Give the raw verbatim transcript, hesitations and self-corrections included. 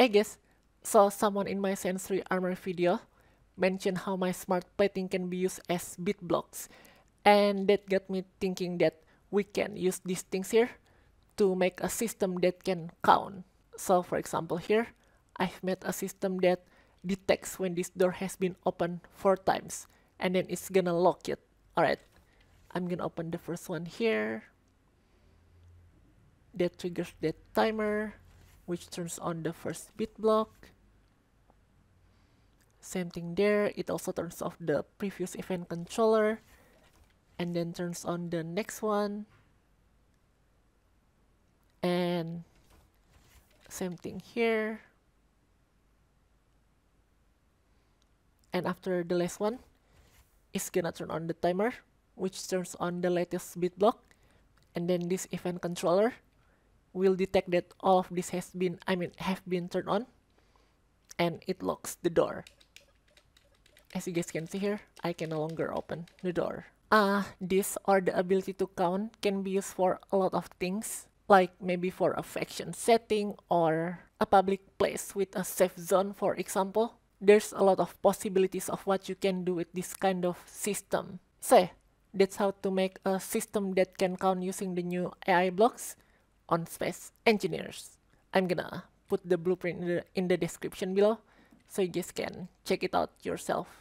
I guess saw someone in my sensory armor video mention how my smart plating can be used as bit blocks, and that got me thinking that we can use these things here to make a system that can count. So for example here, I've made a system that detects when this door has been opened four times, and then it's gonna lock it. Alright, I'm gonna open the first one here. That triggers that timer, which turns on the first bit block. Same thing there, it also turns off the previous event controller, and then turns on the next one. And same thing here. And after the last one, it's gonna turn on the timer, which turns on the latest bit block, and then this event controller will detect that all of this has been, I mean, have been turned on, and it locks the door. As you guys can see here, I can no longer open the door. Ah, uh, this or the ability to count can be used for a lot of things, like maybe for a faction setting or a public place with a safe zone, for example. There's a lot of possibilities of what you can do with this kind of system. So that's how to make a system that can count using the new A I blocks on Space Engineers. I'm gonna put the blueprint in the, in the description below so you guys can check it out yourself.